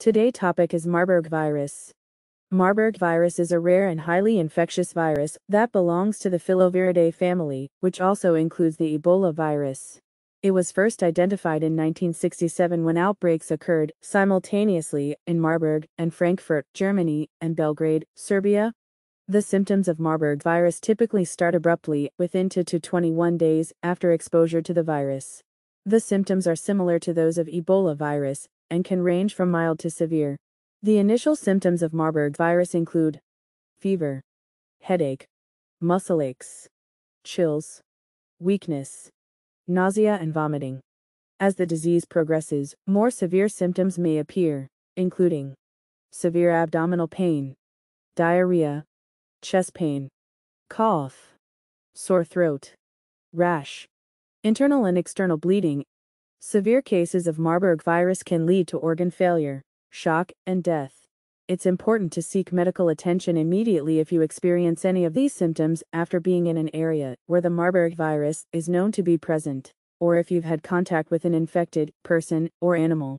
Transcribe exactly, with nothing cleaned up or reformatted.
Today's topic is Marburg virus. Marburg virus is a rare and highly infectious virus that belongs to the Filoviridae family, which also includes the Ebola virus. It was first identified in nineteen sixty-seven when outbreaks occurred simultaneously in Marburg and Frankfurt, Germany, and Belgrade, Serbia. The symptoms of Marburg virus typically start abruptly, within two to twenty-one days after exposure to the virus. The symptoms are similar to those of Ebola virus, and can range from mild to severe. The initial symptoms of Marburg virus include fever, headache, muscle aches, chills, weakness, nausea and vomiting. As the disease progresses, more severe symptoms may appear, including severe abdominal pain, diarrhea, chest pain, cough, sore throat, rash, internal and external bleeding. Severe cases of Marburg virus can lead to organ failure, shock, and death. It's important to seek medical attention immediately if you experience any of these symptoms after being in an area where the Marburg virus is known to be present, or if you've had contact with an infected person or animal.